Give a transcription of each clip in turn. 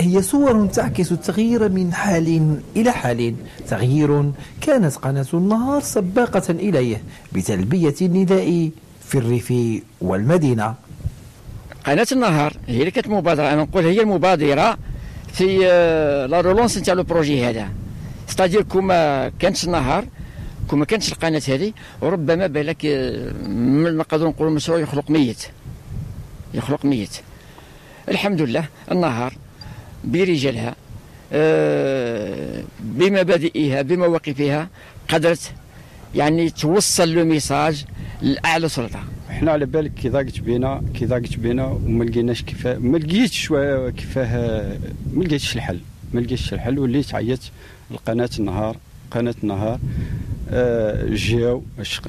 هي صور تعكس التغيير من حال إلى حال، تغيير كانت قناة النهار سباقة إليه بتلبية النداء في الريف والمدينة. قناة النهار هي اللي كانت مبادرة، أنا نقول هي المبادرة في لا رولونس نتاع لو بروجي هذا، ستادير كوما كانتش النهار كوما كانتش القناة هذه وربما بالك نقدروا نقولوا مشروع يخلق ميت. الحمد لله النهار برجالها بمبادئها بمواقفها قدرت يعني توصل لو ميساج لاعلى سلطه. حنا على بالك كي ضاقت بينا وما لقيناش كيفاه، ما لقيتش الحل وليت عيطت لقناه النهار. قناه النهار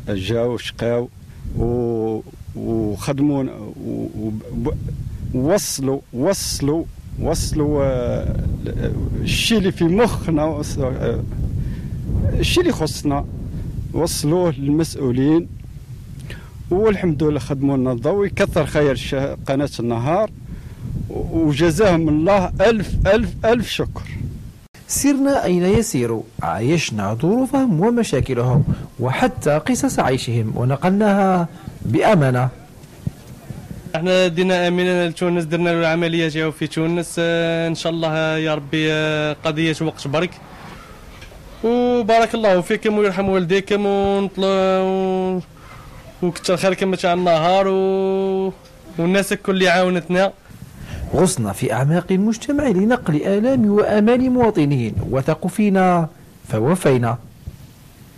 جاو شقاو وخدمونا ووصلوا الشيء اللي في مخنا، الشيء اللي خصنا وصلوه للمسؤولين، والحمد لله خدموا لنا الضوء. كثر خير قناة النهار وجزاهم الله ألف ألف ألف شكر. سرنا أين يسيروا، عايشنا ظروفهم ومشاكلهم وحتى قصص عيشهم ونقلناها بأمانة. احنا دينا امينه لتونس، درنا له العمليه جاو في تونس، ان شاء الله يا ربي قضيه وقت برك وبارك الله فيكم ويرحم والديكم ونطلعوا وكثر خيركم تاع النهار والناس الكل اللي عاونتنا. غصنا في اعماق المجتمع لنقل الام وامال مواطنين، وثقوا فينا فوفينا.